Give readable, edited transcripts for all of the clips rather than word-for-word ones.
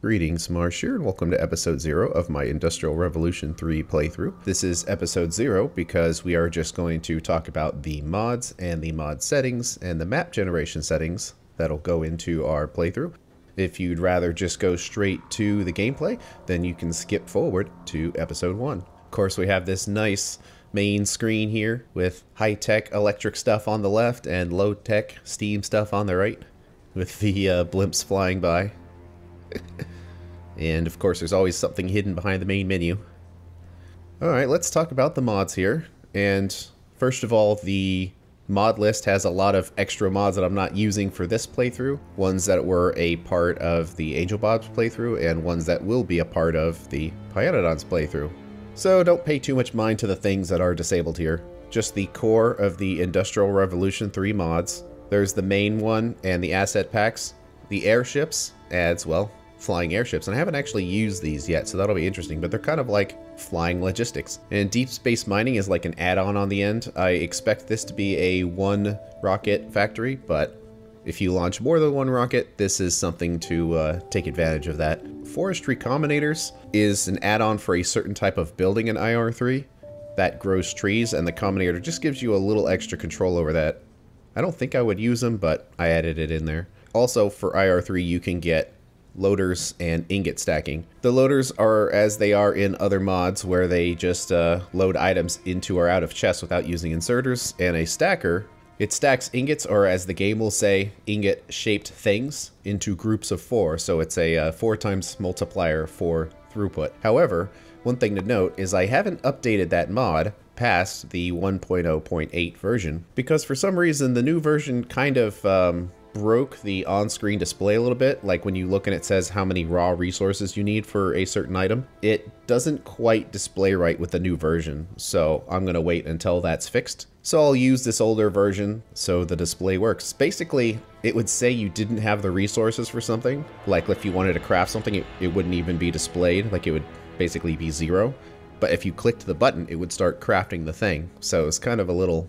Greetings, Marsh here, and welcome to episode 0 of my Industrial Revolution 3 playthrough. This is episode 0 because we are just going to talk about the mods and the mod settings and the map generation settings that'll go into our playthrough. If you'd rather just go straight to the gameplay, then you can skip forward to episode 1. Of course, we have this nice main screen here with high-tech electric stuff on the left and low-tech steam stuff on the right with the blimps flying by. And of course there's always something hidden behind the main menu. Alright, let's talk about the mods here. And first of all, the mod list has a lot of extra mods that I'm not using for this playthrough. Ones that were a part of the Angel Bob's playthrough and ones that will be a part of the Pyanodons playthrough. So don't pay too much mind to the things that are disabled here. Just the core of the Industrial Revolution 3 mods. There's the main one and the asset packs. The airships adds, well, flying airships, and I haven't actually used these yet, so that'll be interesting, but they're kind of like flying logistics. And deep space mining is like an add-on on the end. I expect this to be a one rocket factory, but if you launch more than one rocket, this is something to take advantage of that. Forestry Combinators is an add-on for a certain type of building in IR3 that grows trees, and the Combinator just gives you a little extra control over that. I don't think I would use them, but I added it in there. Also, for IR3, you can get loaders and ingot stacking. The loaders are as they are in other mods, where they just load items into or out of chests without using inserters. And a stacker, it stacks ingots, or as the game will say, ingot-shaped things into groups of 4. So it's a 4 times multiplier for throughput. However, one thing to note is I haven't updated that mod past the 1.0.8 version, because for some reason the new version kind of broke the on-screen display a little bit. Like when you look and it says how many raw resources you need for a certain item, it doesn't quite display right with the new version. So I'm gonna wait until that's fixed. So I'll use this older version so the display works. Basically, it would say you didn't have the resources for something. Like if you wanted to craft something, it wouldn't even be displayed. Like it would basically be 0. But if you clicked the button, it would start crafting the thing. So it's kind of a little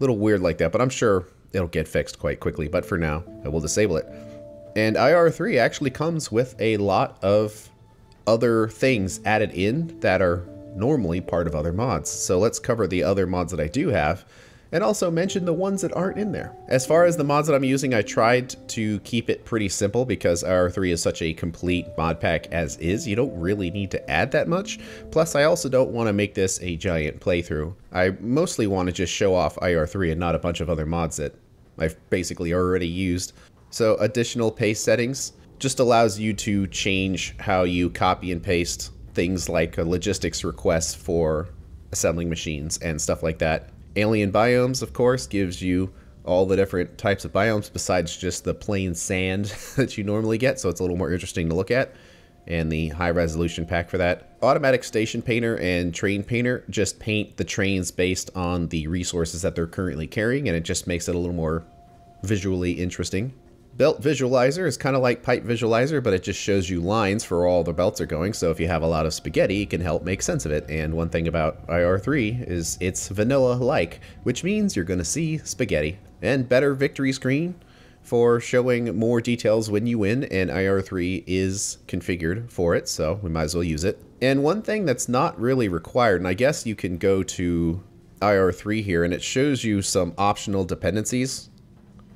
weird like that, but I'm sure it'll get fixed quite quickly, but for now, I will disable it. And IR3 actually comes with a lot of other things added in that are normally part of other mods. So let's cover the other mods that I do have, and also mention the ones that aren't in there. As far as the mods that I'm using, I tried to keep it pretty simple because IR3 is such a complete mod pack as is. You don't really need to add that much. Plus, I also don't want to make this a giant playthrough. I mostly want to just show off IR3 and not a bunch of other mods that I've basically already used. So additional paste settings just allows you to change how you copy and paste things like logistics requests for assembling machines and stuff like that. Alien biomes, of course, gives you all the different types of biomes besides just the plain sand that you normally get, so it's a little more interesting to look at, and the high resolution pack for that. Automatic Station Painter and Train Painter just paint the trains based on the resources that they're currently carrying, and it just makes it a little more visually interesting. Belt Visualizer is kind of like Pipe Visualizer, but it just shows you lines for where all the belts are going, so if you have a lot of spaghetti, it can help make sense of it. And one thing about IR3 is it's vanilla-like, which means you're going to see spaghetti. And better victory screen for showing more details when you win, and IR3 is configured for it, so we might as well use it. And one thing that's not really required, and I guess you can go to IR3 here, and it shows you some optional dependencies,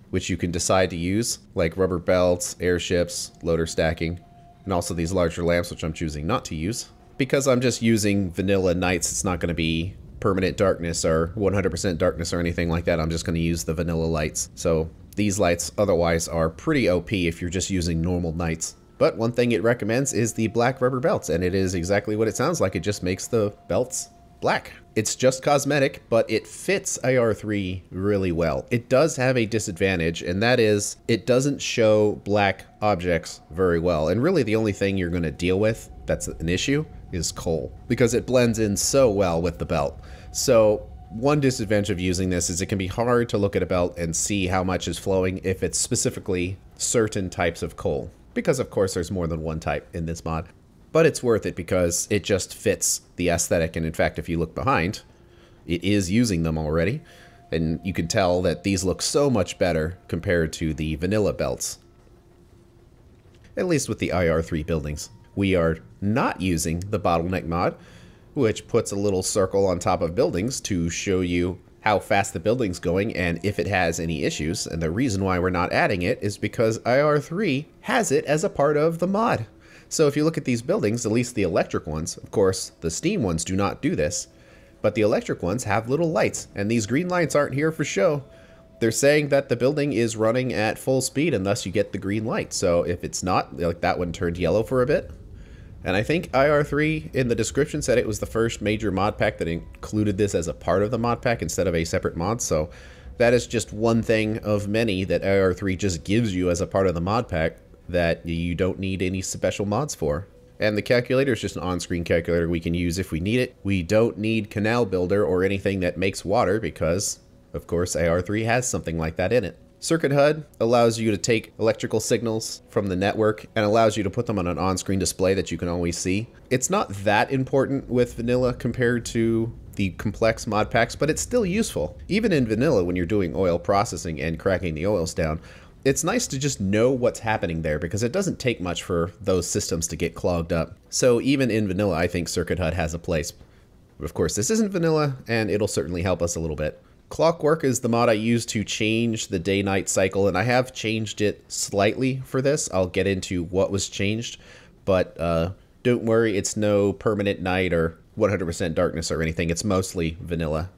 which you can decide to use, like rubber belts, airships, loader stacking, and also these larger lamps, which I'm choosing not to use. Because I'm just using vanilla nights, it's not going to be permanent darkness or 100% darkness or anything like that. I'm just going to use the vanilla lights. So these lights otherwise are pretty OP if you're just using normal nights. But one thing it recommends is the black rubber belts, and it is exactly what it sounds like. It just makes the belts black. It's just cosmetic, but it fits IR3 really well. It does have a disadvantage, and that is it doesn't show black objects very well. And really the only thing you're going to deal with that's an issue is coal, because it blends in so well with the belt. So one disadvantage of using this is it can be hard to look at a belt and see how much is flowing if it's specifically certain types of coal, because of course there's more than one type in this mod. But it's worth it because it just fits the aesthetic, and in fact if you look behind, it is using them already, and you can tell that these look so much better compared to the vanilla belts. at least with the IR3 buildings. We are not using the bottleneck mod, which puts a little circle on top of buildings to show you how fast the building's going and if it has any issues. And the reason why we're not adding it is because IR3 has it as a part of the mod. So if you look at these buildings, at least the electric ones, of course, the steam ones do not do this, but the electric ones have little lights, and these green lights aren't here for show. They're saying that the building is running at full speed unless you get the green light. So if it's not, like that one turned yellow for a bit. And I think IR3 in the description said it was the first major mod pack that included this as a part of the mod pack instead of a separate mod. So that is just one thing of many that IR3 just gives you as a part of the mod pack that you don't need any special mods for. And the calculator is just an on-screen calculator we can use if we need it. We don't need Canal Builder or anything that makes water because, of course, IR3 has something like that in it. Circuit HUD allows you to take electrical signals from the network and allows you to put them on an on-screen display that you can always see. It's not that important with vanilla compared to the complex mod packs, but it's still useful. Even in vanilla, when you're doing oil processing and cracking the oils down, it's nice to just know what's happening there because it doesn't take much for those systems to get clogged up. So even in vanilla, I think Circuit HUD has a place. Of course, this isn't vanilla, and it'll certainly help us a little bit. Clockwork is the mod I use to change the day-night cycle, and I have changed it slightly for this. I'll get into what was changed, but don't worry, it's no permanent night or 100% darkness or anything. It's mostly vanilla,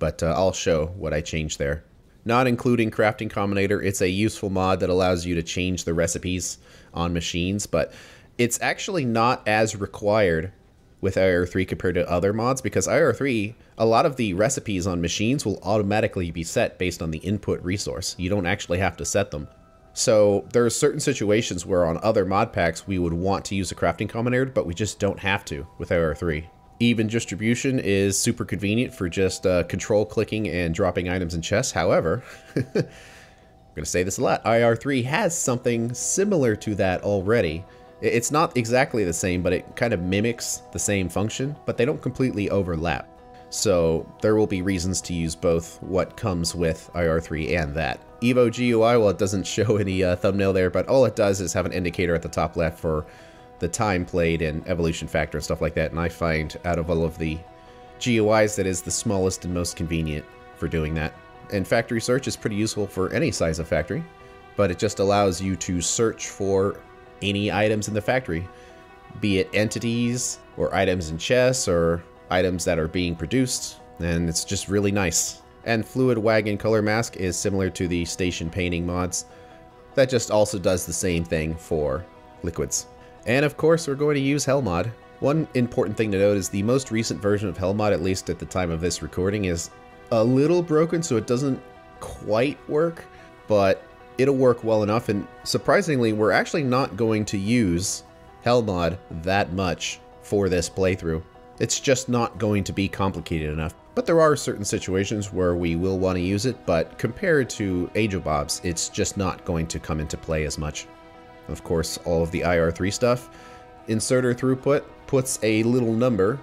but I'll show what I changed there. Not including Crafting Combinator, it's a useful mod that allows you to change the recipes on machines, but it's actually not as required with IR3 compared to other mods, because IR3, a lot of the recipes on machines will automatically be set based on the input resource. You don't actually have to set them. So there are certain situations where on other mod packs we would want to use a Crafting Combinator, but we just don't have to with IR3. Even distribution is super convenient for just control clicking and dropping items in chests. However, I'm going to say this a lot, IR3 has something similar to that already. It's not exactly the same, but it kind of mimics the same function, but they don't completely overlap. So there will be reasons to use both what comes with IR3 and that. Evo GUI, well, it doesn't show any thumbnail there, but all it does is have an indicator at the top left for the time played and evolution factor and stuff like that, and I find out of all of the GUIs that is the smallest and most convenient for doing that. And factory search is pretty useful for any size of factory, but it just allows you to search for any items in the factory, be it entities or items in chests or items that are being produced, and it's just really nice. And Fluid Wagon Color Mask is similar to the station painting mods. That just also does the same thing for liquids. And of course, we're going to use Helmod. One important thing to note is the most recent version of Helmod, at least at the time of this recording, is a little broken, so it doesn't quite work, but it'll work well enough. And surprisingly, we're actually not going to use Helmod that much for this playthrough. It's just not going to be complicated enough. But there are certain situations where we will want to use it, but compared to Angel Bob's, it's just not going to come into play as much. Of course, all of the IR3 stuff. Inserter throughput puts a little number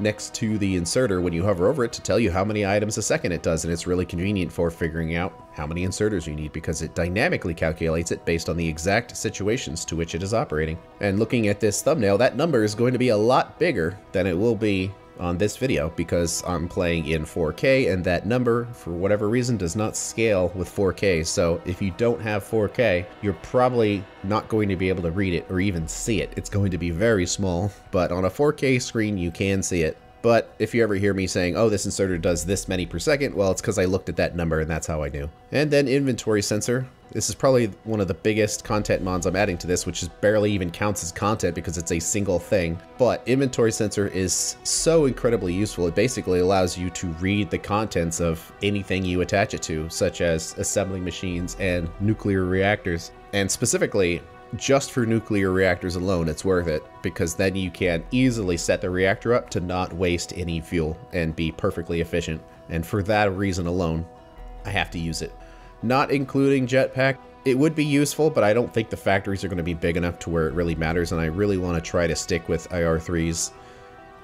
next to the inserter when you hover over it to tell you how many items a second it does, and it's really convenient for figuring out how many inserters you need because it dynamically calculates it based on the exact situations to which it is operating. And looking at this thumbnail, that number is going to be a lot bigger than it will be on this video because I'm playing in 4K, and that number, for whatever reason, does not scale with 4K. So if you don't have 4K, you're probably not going to be able to read it or even see it. It's going to be very small, but on a 4K screen, you can see it. But if you ever hear me saying, oh, this inserter does this many per second, well, it's because I looked at that number and that's how I knew. And then Inventory Sensor. This is probably one of the biggest content mods I'm adding to this, which is barely even counts as content because it's a single thing. But Inventory Sensor is so incredibly useful. It basically allows you to read the contents of anything you attach it to, such as assembling machines and nuclear reactors. And specifically, just for nuclear reactors alone, it's worth it because then you can easily set the reactor up to not waste any fuel and be perfectly efficient. And for that reason alone, I have to use it. Not including Jetpack, it would be useful, but I don't think the factories are going to be big enough to where it really matters, and I really want to try to stick with IR3's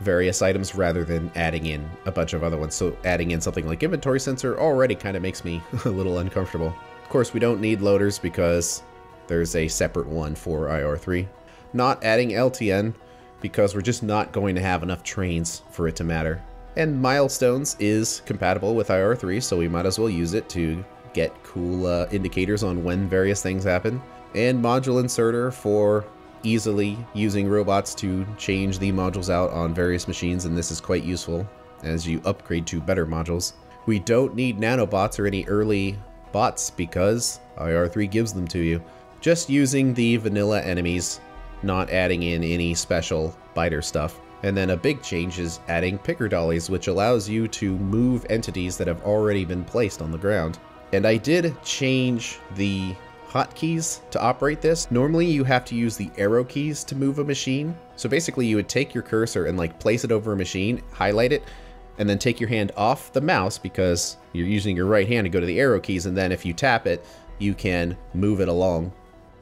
various items rather than adding in a bunch of other ones. So adding in something like Inventory Sensor already kind of makes me a little uncomfortable. Of course, we don't need loaders because there's a separate one for IR3. Not adding LTN because we're just not going to have enough trains for it to matter. And milestones is compatible with IR3, so we might as well use it to get cool indicators on when various things happen. And module inserter for easily using robots to change the modules out on various machines, and this is quite useful as you upgrade to better modules. We don't need nanobots or any early bots because IR3 gives them to you. Just using the vanilla enemies, not adding in any special biter stuff. And then a big change is adding Picker Dollies, which allows you to move entities that have already been placed on the ground. And I did change the hotkeys to operate this. Normally you have to use the arrow keys to move a machine. So basically you would take your cursor and like place it over a machine, highlight it, and then take your hand off the mouse because you're using your right hand to go to the arrow keys, and then if you tap it, you can move it along.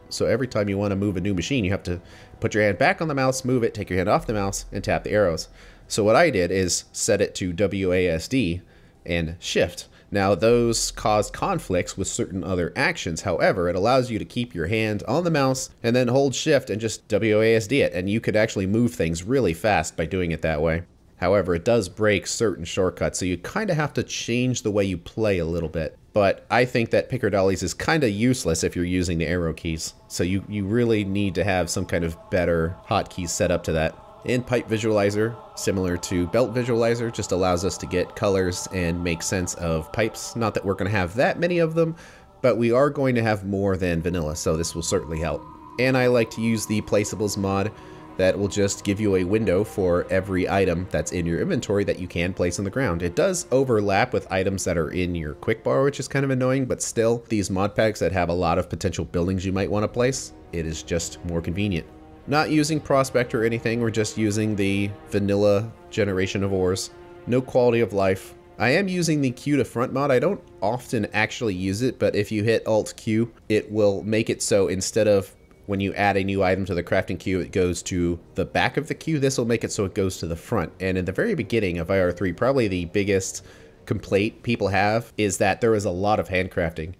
So every time you want to move a new machine, you have to put your hand back on the mouse, move it, take your hand off the mouse, and tap the arrows. So what I did is set it to WASD and shift. Now those cause conflicts with certain other actions. However, it allows you to keep your hand on the mouse and then hold shift and just WASD it. And you could actually move things really fast by doing it that way. However, it does break certain shortcuts, so you kind of have to change the way you play a little bit. But I think that Picker Dollies is kind of useless if you're using the arrow keys. So you really need to have some kind of better hotkey set up to that. And Pipe Visualizer, similar to Belt Visualizer, just allows us to get colors and make sense of pipes. Not that we're going to have that many of them, but we are going to have more than vanilla, so this will certainly help. And I like to use the Placeables mod. That will just give you a window for every item that's in your inventory that you can place on the ground. It does overlap with items that are in your quick bar, which is kind of annoying, but still, these mod packs that have a lot of potential buildings you might want to place, it is just more convenient. Not using prospect or anything, we're just using the vanilla generation of ores. No quality of life. I am using the Queue to front mod. I don't often actually use it, but if you hit Alt Q, it will make it so instead of when you add a new item to the crafting queue, it goes to the back of the queue. This will make it so it goes to the front. And in the very beginning of IR3, probably the biggest complaint people have is that there is a lot of handcrafting.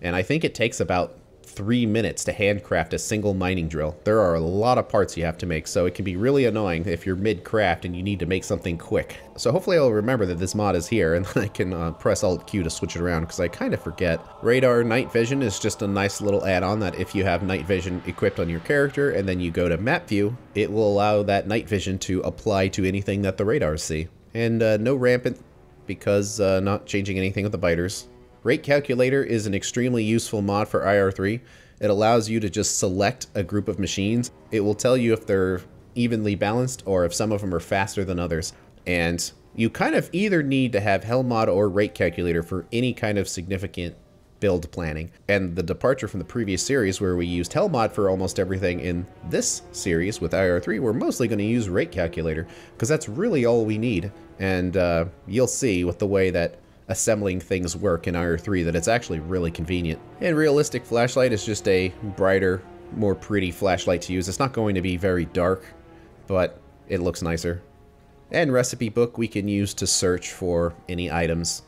And I think it takes about 3 minutes to handcraft a single mining drill. There are a lot of parts you have to make, so it can be really annoying if you're mid-craft and you need to make something quick. So hopefully I'll remember that this mod is here, and then I can press Alt-Q to switch it around, because I kind of forget. Radar night vision is just a nice little add-on that if you have night vision equipped on your character, and then you go to map view, it will allow that night vision to apply to anything that the radars see. And no rampant, because not changing anything with the biters. Rate Calculator is an extremely useful mod for IR3. It allows you to just select a group of machines. It will tell you if they're evenly balanced or if some of them are faster than others. And you kind of either need to have Helmod or Rate Calculator for any kind of significant build planning. And the departure from the previous series where we used Helmod for almost everything, in this series with IR3, we're mostly going to use Rate Calculator because that's really all we need. And you'll see with the way that assembling things work in IR3 that it's actually really convenient. And Realistic flashlight is just a brighter, more pretty flashlight to use. It's not going to be very dark, but it looks nicer. And Recipe book we can use to search for any items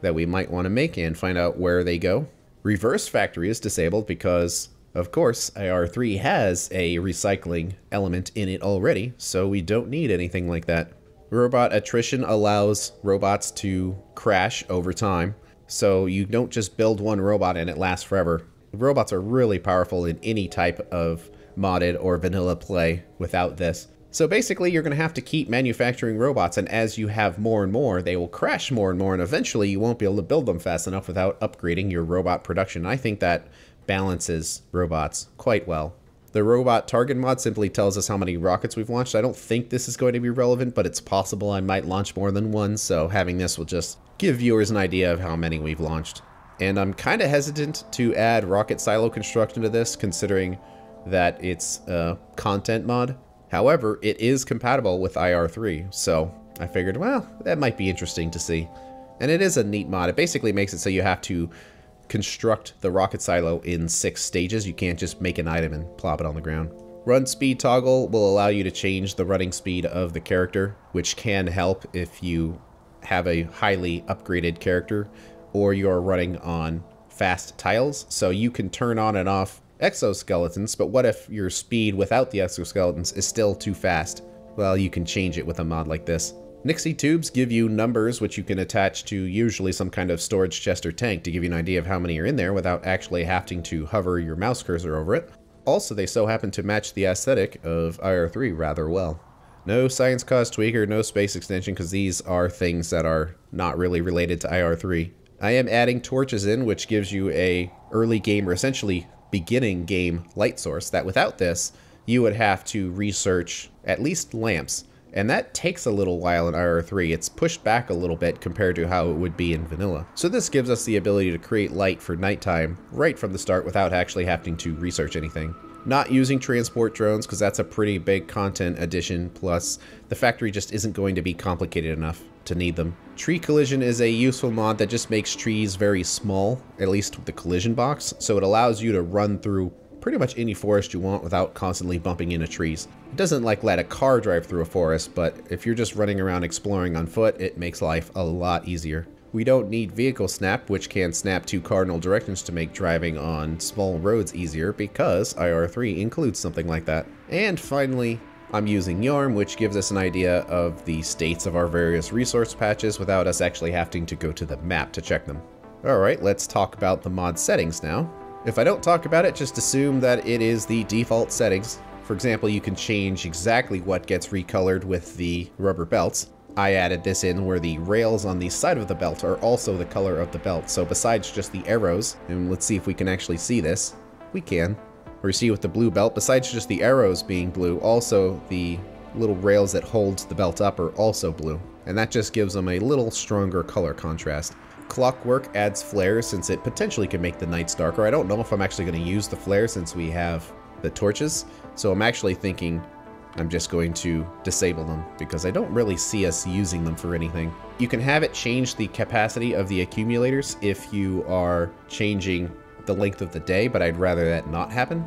that we might want to make and find out where they go. Reverse factory is disabled because, of course, IR3 has a recycling element in it already, so we don't need anything like that. Robot attrition allows robots to crash over time, so you don't just build one robot and it lasts forever. Robots are really powerful in any type of modded or vanilla play without this. So basically you're going to have to keep manufacturing robots, and as you have more and more, they will crash more and more, and eventually you won't be able to build them fast enough without upgrading your robot production. I think that balances robots quite well. The robot target mod simply tells us how many rockets we've launched. I don't think this is going to be relevant, but it's possible I might launch more than one, so having this will just give viewers an idea of how many we've launched. And I'm kind of hesitant to add rocket silo construction to this, considering that it's a content mod. However, it is compatible with IR3, so I figured, well, that might be interesting to see. And it is a neat mod. It basically makes it so you have to construct the rocket silo in 6 stages. You can't just make an item and plop it on the ground. Run speed toggle will allow you to change the running speed of the character, which can help if you have a highly upgraded character or you're running on fast tiles. So you can turn on and off exoskeletons, but what if your speed without the exoskeletons is still too fast? Well, you can change it with a mod like this. Nixie tubes give you numbers which you can attach to usually some kind of storage chest or tank to give you an idea of how many are in there without actually having to hover your mouse cursor over it. Also, they so happen to match the aesthetic of IR3 rather well. No science cost tweaker, no space extension, because these are things that are not really related to IR3. I am adding torches in, which gives you a early game or essentially beginning game light source that without this, you would have to research at least lamps. And that takes a little while in IR3. It's pushed back a little bit compared to how it would be in vanilla. So this gives us the ability to create light for nighttime right from the start without actually having to research anything. Not using transport drones because that's a pretty big content addition, plus the factory just isn't going to be complicated enough to need them. Tree collision is a useful mod that just makes trees very small, at least with the collision box, so it allows you to run through pretty much any forest you want without constantly bumping into trees. It doesn't like let a car drive through a forest, but if you're just running around exploring on foot, it makes life a lot easier. We don't need vehicle snap, which can snap to cardinal directions to make driving on small roads easier because IR3 includes something like that. And finally, I'm using YARM, which gives us an idea of the states of our various resource patches without us actually having to go to the map to check them. All right, let's talk about the mod settings now. If I don't talk about it, just assume that it is the default settings. For example, you can change exactly what gets recolored with the rubber belts. I added this in where the rails on the side of the belt are also the color of the belt. So besides just the arrows, and let's see if we can actually see this. We can. Or you see with the blue belt, besides just the arrows being blue, also the little rails that holds the belt up are also blue. And that just gives them a little stronger color contrast. Clockwork adds flares since it potentially can make the nights darker. I don't know if I'm actually going to use the flare since we have the torches. So I'm actually thinking I'm just going to disable them because I don't really see us using them for anything. You can have it change the capacity of the accumulators if you are changing the length of the day, but I'd rather that not happen.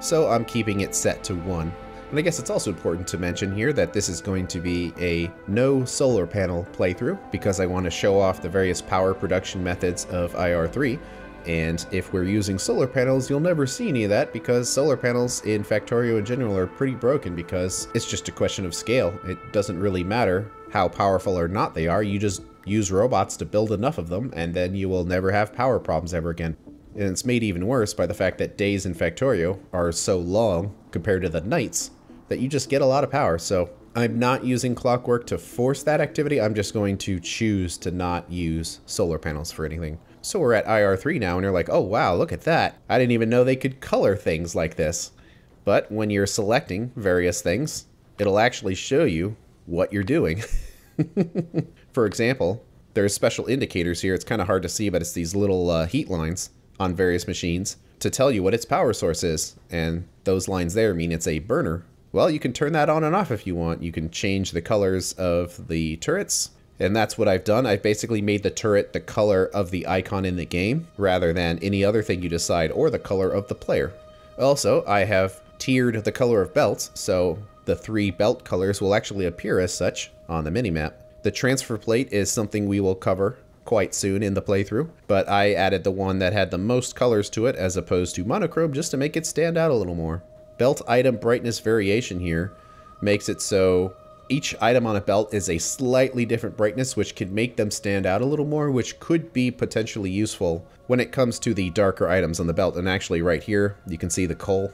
So I'm keeping it set to 1. And I guess it's also important to mention here that this is going to be a no solar panel playthrough because I want to show off the various power production methods of IR3. And if we're using solar panels, you'll never see any of that because solar panels in Factorio in general are pretty broken because it's just a question of scale. It doesn't really matter how powerful or not they are. You just use robots to build enough of them and then you will never have power problems ever again. And it's made even worse by the fact that days in Factorio are so long compared to the nights that you just get a lot of power. So I'm not using clockwork to force that activity. I'm just going to choose to not use solar panels for anything. So we're at IR3 now and you're like, oh wow, look at that. I didn't even know they could color things like this. But when you're selecting various things, it'll actually show you what you're doing. For example, there's special indicators here. It's kind of hard to see, but it's these little heat lines on various machines to tell you what its power source is. And those lines there mean it's a burner. Well, you can turn that on and off if you want. You can change the colors of the turrets, and that's what I've done. I've basically made the turret the color of the icon in the game rather than any other thing you decide or the color of the player. Also, I have tiered the color of belts, so the 3 belt colors will actually appear as such on the minimap. The transfer plate is something we will cover quite soon in the playthrough, but I added the one that had the most colors to it as opposed to monochrome just to make it stand out a little more. Belt item brightness variation here makes it so each item on a belt is a slightly different brightness, which could make them stand out a little more, which could be potentially useful when it comes to the darker items on the belt. And actually right here, you can see the coal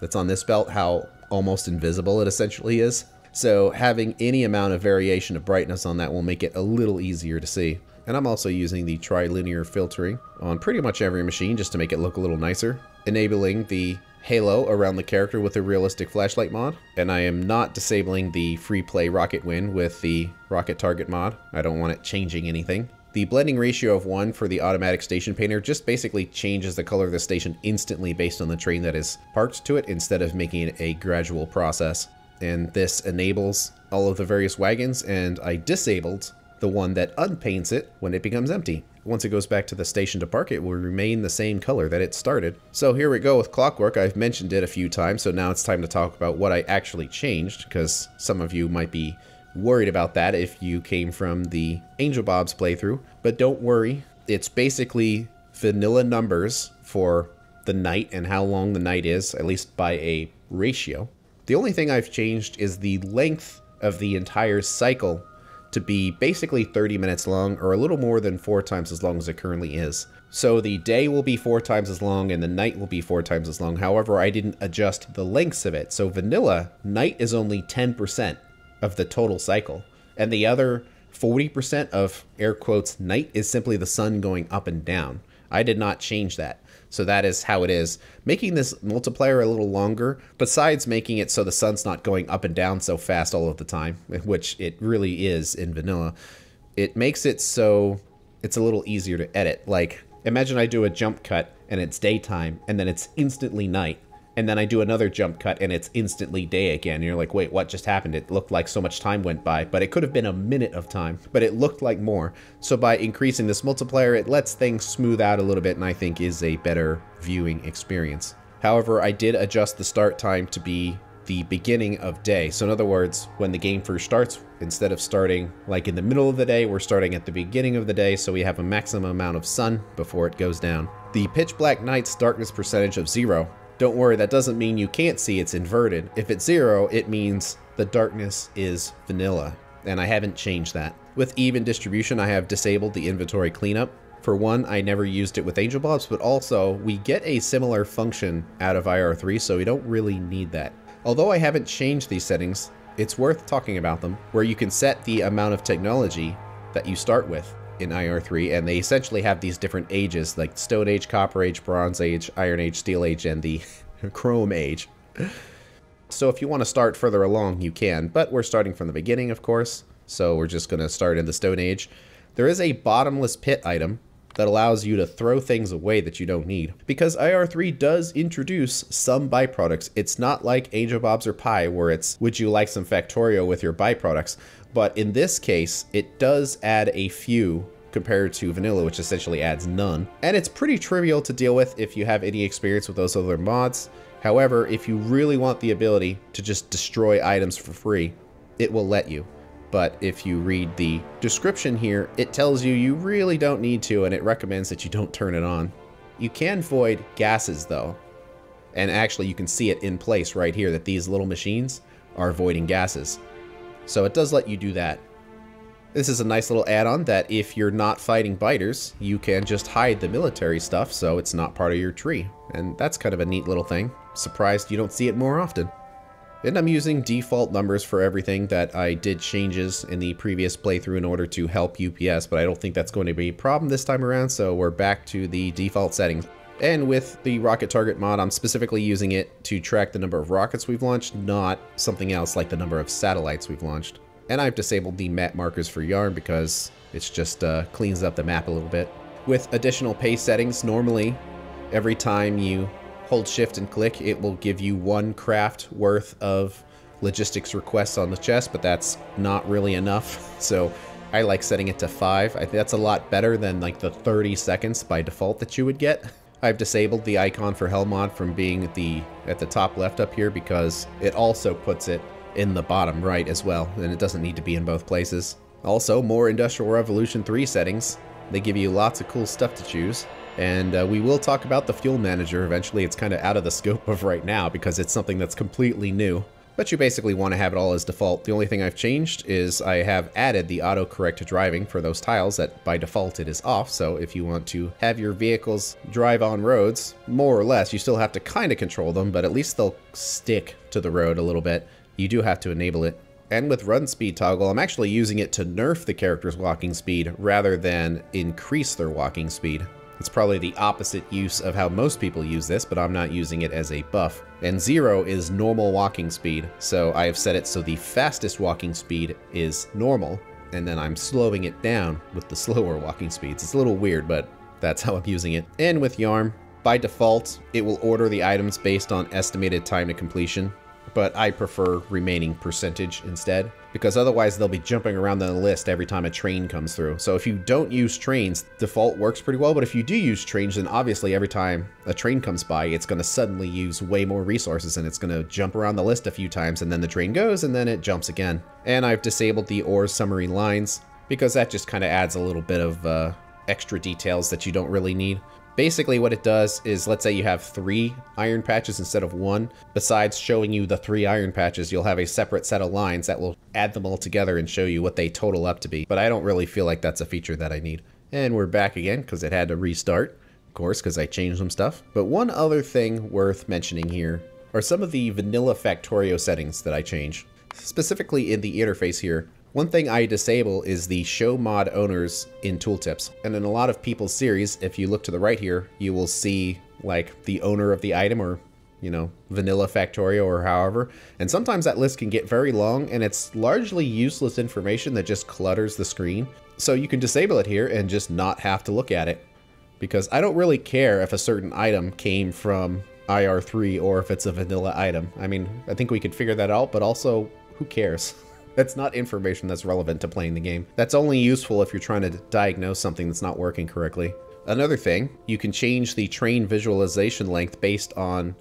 that's on this belt, how almost invisible it essentially is. So having any amount of variation of brightness on that will make it a little easier to see. And I'm also using the trilinear filtering on pretty much every machine just to make it look a little nicer, enabling the halo around the character with the realistic flashlight mod, and I am not disabling the free play rocket win with the robot target mod. I don't want it changing anything. The blending ratio of 1 for the automatic station painter just basically changes the color of the station instantly based on the train that is parked to it instead of making it a gradual process. And this enables all of the various wagons, and I disabled the one that unpaints it when it becomes empty. Once it goes back to the station to park, it will remain the same color that it started. So here we go with clockwork. I've mentioned it a few times, so now it's time to talk about what I actually changed, because some of you might be worried about that if you came from the Angel Bob's playthrough. But don't worry, it's basically vanilla numbers for the night and how long the night is, at least by a ratio. The only thing I've changed is the length of the entire cycle to be basically 30 minutes long, or a little more than 4 times as long as it currently is. So the day will be 4 times as long and the night will be 4 times as long. However, I didn't adjust the lengths of it. So vanilla, night is only 10% of the total cycle. And the other 40% of air quotes night is simply the sun going up and down. I did not change that. So that is how it is, making this multiplier a little longer, besides making it so the sun's not going up and down so fast all of the time, which it really is in vanilla. It makes it so it's a little easier to edit. Like, imagine I do a jump cut and it's daytime and then it's instantly night. And then I do another jump cut and it's instantly day again. And you're like, wait, what just happened? It looked like so much time went by, but it could have been a minute of time, but it looked like more. So by increasing this multiplier, it lets things smooth out a little bit and I think is a better viewing experience. However, I did adjust the start time to be the beginning of day. So in other words, when the game first starts, instead of starting like in the middle of the day, we're starting at the beginning of the day. So we have a maximum amount of sun before it goes down. The pitch black night's darkness percentage of 0. Don't worry, that doesn't mean you can't see, it's inverted. If it's 0, it means the darkness is vanilla, and I haven't changed that. With even distribution, I have disabled the inventory cleanup. For one, I never used it with Angel Bob's, but also we get a similar function out of IR3, so we don't really need that. Although I haven't changed these settings, it's worth talking about them, where you can set the amount of technology that you start with in IR3, and they essentially have these different ages, like Stone Age, Copper Age, Bronze Age, Iron Age, Steel Age, and the Chrome Age. So if you want to start further along, you can, but we're starting from the beginning, of course, so we're just going to start in the Stone Age. There is a bottomless pit item that allows you to throw things away that you don't need, because IR3 does introduce some byproducts. It's not like Angel Bob's or Pie, where it's, would you like some Factorio with your byproducts? But in this case, it does add a few compared to vanilla, which essentially adds none. And it's pretty trivial to deal with if you have any experience with those other mods. However, if you really want the ability to just destroy items for free, it will let you. But if you read the description here, it tells you you really don't need to, and it recommends that you don't turn it on. You can void gases though. And actually you can see it in place right here that these little machines are voiding gases. So it does let you do that. This is a nice little add-on that if you're not fighting biters, you can just hide the military stuff so it's not part of your tree. And that's kind of a neat little thing. Surprised you don't see it more often. And I'm using default numbers for everything that I did changes in the previous playthrough in order to help UPS, but I don't think that's going to be a problem this time around, so we're back to the default settings. And with the rocket target mod, I'm specifically using it to track the number of rockets we've launched, not something else like the number of satellites we've launched. And I've disabled the map markers for YARM because it's just cleans up the map a little bit. With additional pace settings, normally every time you hold shift and click, it will give you 1 craft worth of logistics requests on the chest, but that's not really enough. So I like setting it to 5. I think that's a lot better than like the 30 seconds by default that you would get. I've disabled the icon for Helmod from being at the top left up here because it also puts it in the bottom right as well, and it doesn't need to be in both places. Also, more Industrial Revolution 3 settings. They give you lots of cool stuff to choose. And we will talk about the fuel manager eventually. It's kind of out of the scope of right now because it's something that's completely new. But you basically want to have it all as default. The only thing I've changed is I have added the autocorrect driving for those tiles that by default it is off. So if you want to have your vehicles drive on roads, more or less, you still have to kind of control them, but at least they'll stick to the road a little bit. You do have to enable it. And with run speed toggle, I'm actually using it to nerf the character's walking speed rather than increase their walking speed. It's probably the opposite use of how most people use this, but I'm not using it as a buff. And 0 is normal walking speed, so I have set it so the fastest walking speed is normal, and then I'm slowing it down with the slower walking speeds. It's a little weird, but that's how I'm using it. And with YARM, by default, it will order the items based on estimated time to completion, but I prefer remaining percentage instead, because otherwise they'll be jumping around the list every time a train comes through. So if you don't use trains, default works pretty well, but if you do use trains, then obviously every time a train comes by, it's going to suddenly use way more resources and it's going to jump around the list a few times, and then the train goes and then it jumps again. And I've disabled the ore summary lines because that just kind of adds a little bit of extra details that you don't really need. Basically what it does is, let's say you have 3 iron patches instead of 1. Besides showing you the 3 iron patches, you'll have a separate set of lines that will add them all together and show you what they total up to be. But I don't really feel like that's a feature that I need. And we're back again because it had to restart, of course, because I changed some stuff. But one other thing worth mentioning here are some of the vanilla Factorio settings that I change. Specifically in the interface here, one thing I disable is the show mod owners in tooltips. And in a lot of people's series, if you look to the right here, you will see like the owner of the item or, you know, vanilla Factorio or however. And sometimes that list can get very long and it's largely useless information that just clutters the screen. So you can disable it here and just not have to look at it, because I don't really care if a certain item came from IR3 or if it's a vanilla item. I mean, I think we could figure that out, but also who cares? That's not information that's relevant to playing the game. That's only useful if you're trying to diagnose something that's not working correctly. Another thing, you can change the train visualization length based on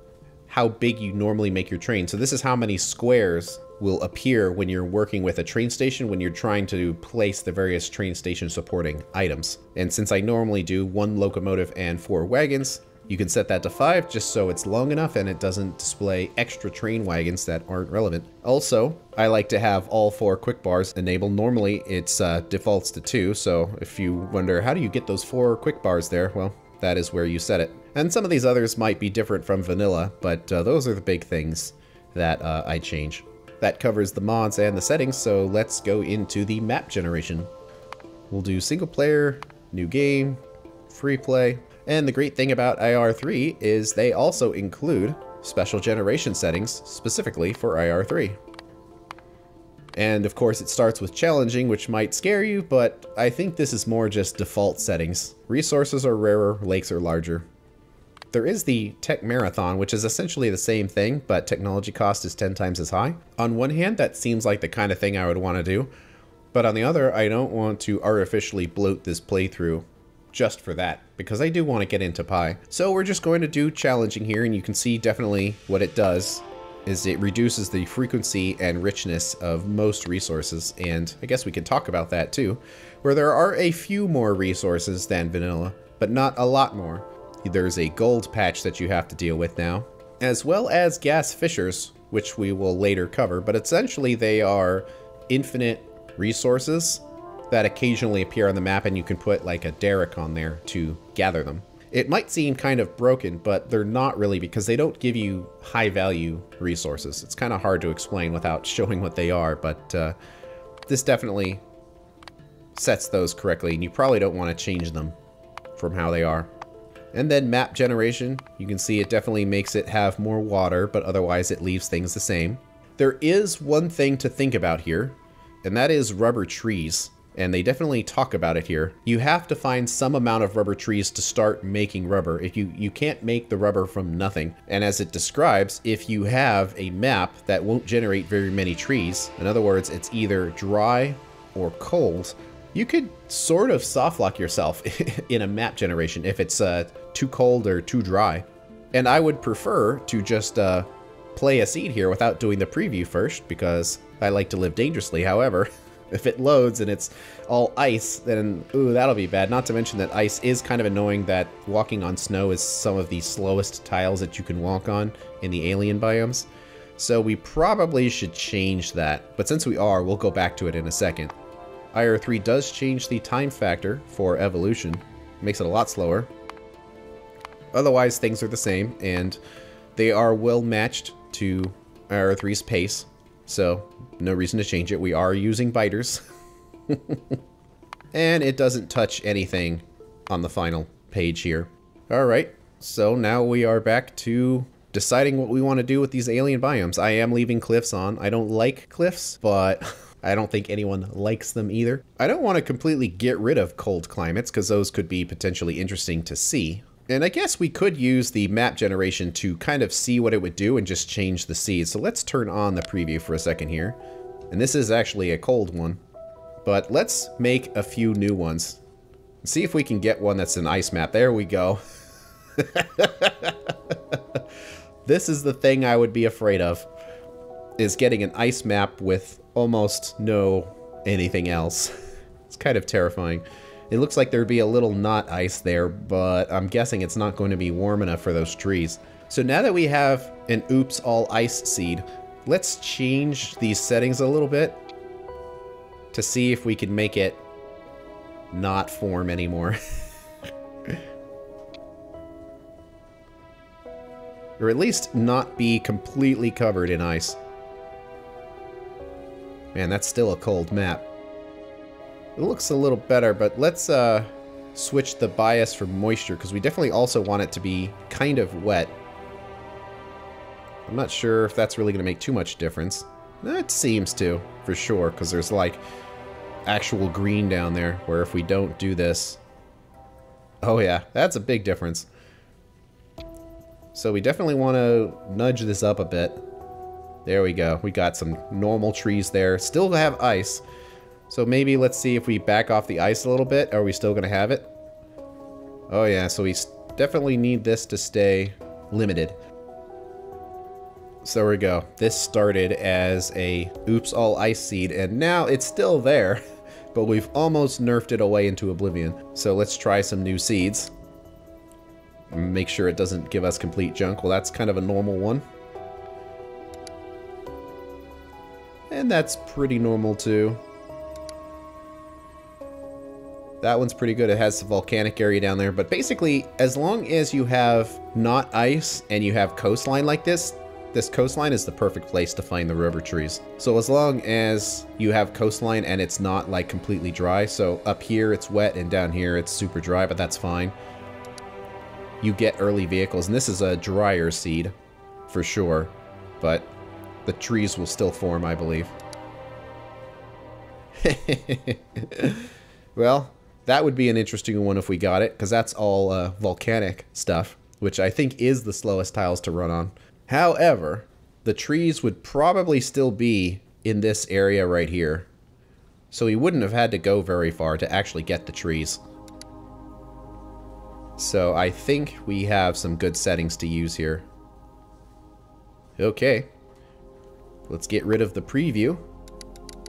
how big you normally make your train. So this is how many squares will appear when you're working with a train station when you're trying to place the various train station supporting items. And since I normally do 1 locomotive and 4 wagons, you can set that to 5 just so it's long enough and it doesn't display extra train wagons that aren't relevant. Also, I like to have all 4 quick bars enabled. Normally it's defaults to 2, so if you wonder how do you get those 4 quick bars there, well, that is where you set it. And some of these others might be different from vanilla, but those are the big things that I change. That covers the mods and the settings, so let's go into the map generation. We'll do single player, new game, free play. And the great thing about IR3 is they also include special generation settings specifically for IR3. And of course it starts with challenging, which might scare you, but I think this is more just default settings. Resources are rarer, lakes are larger. There is the Tech Marathon, which is essentially the same thing, but technology cost is 10 times as high. On one hand, that seems like the kind of thing I would want to do, but on the other, I don't want to artificially bloat this playthrough just for that, because I do want to get into Pi. So we're just going to do challenging here, and you can see definitely what it does is it reduces the frequency and richness of most resources, and I guess we can talk about that too, where there are a few more resources than vanilla, but not a lot more. There's a gold patch that you have to deal with now, as well as gas fissures, which we will later cover, but essentially they are infinite resources that occasionally appear on the map, and you can put like a derrick on there to gather them. It might seem kind of broken, but they're not really, because they don't give you high value resources. It's kind of hard to explain without showing what they are, but this definitely sets those correctly, and you probably don't want to change them from how they are. And then map generation, you can see it definitely makes it have more water, but otherwise it leaves things the same. There is one thing to think about here, and that is rubber trees. And they definitely talk about it here. You have to find some amount of rubber trees to start making rubber. If you can't make the rubber from nothing. And as it describes, if you have a map that won't generate very many trees, in other words, it's either dry or cold, you could sort of softlock yourself in a map generation if it's too cold or too dry. And I would prefer to just play a seed here without doing the preview first, because I like to live dangerously. However, if it loads and it's all ice, then ooh, that'll be bad. Not to mention that ice is kind of annoying, that walking on snow is some of the slowest tiles that you can walk on in the alien biomes. So we probably should change that. But since we are, we'll go back to it in a second. IR3 does change the time factor for evolution. It makes it a lot slower. Otherwise, things are the same, and they are well matched to IR3's pace, so no reason to change it. We are using biters. And it doesn't touch anything on the final page here. All right, so now we are back to deciding what we want to do with these alien biomes. I am leaving cliffs on. I don't like cliffs, but I don't think anyone likes them either. I don't want to completely get rid of cold climates, because those could be potentially interesting to see. And I guess we could use the map generation to kind of see what it would do and just change the seeds. So let's turn on the preview for a second here. And this is actually a cold one, but let's make a few new ones. See if we can get one that's an ice map. There we go. This is the thing I would be afraid of, is getting an ice map with almost no anything else. It's kind of terrifying. It looks like there'd be a little knot ice there, but I'm guessing it's not going to be warm enough for those trees. So now that we have an oops all ice seed, let's change these settings a little bit to see if we can make it not form anymore. Or at least not be completely covered in ice. Man, that's still a cold map. It looks a little better, but let's switch the bias for moisture, because we definitely also want it to be kind of wet. I'm not sure if that's really going to make too much difference. That seems to, for sure, because there's like actual green down there, where if we don't do this... Oh yeah, that's a big difference. So we definitely want to nudge this up a bit. There we go. We got some normal trees there. Still have ice. So maybe let's see if we back off the ice a little bit. Are we still going to have it? Oh yeah, so we definitely need this to stay limited. So there we go. This started as a oops all ice seed, and now it's still there, but we've almost nerfed it away into oblivion. So let's try some new seeds. Make sure it doesn't give us complete junk. Well, that's kind of a normal one. And that's pretty normal too. That one's pretty good. It has some volcanic area down there, but basically as long as you have not ice and you have coastline like this, this coastline is the perfect place to find the river trees. So as long as you have coastline and it's not like completely dry, so up here it's wet and down here it's super dry, but that's fine. You get early vehicles, and this is a drier seed for sure, but the trees will still form, I believe. Well, that would be an interesting one if we got it, because that's all volcanic stuff, which I think is the slowest tiles to run on. However, the trees would probably still be in this area right here, so we wouldn't have had to go very far to actually get the trees. So I think we have some good settings to use here. Okay. Let's get rid of the preview,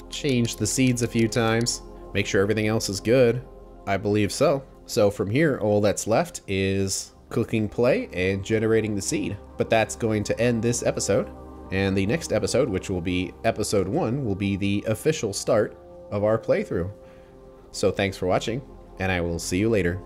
change the seeds a few times, make sure everything else is good. I believe so. So from here, all that's left is clicking play and generating the seed. But that's going to end this episode. And the next episode, which will be episode 1, will be the official start of our playthrough. So thanks for watching, and I will see you later.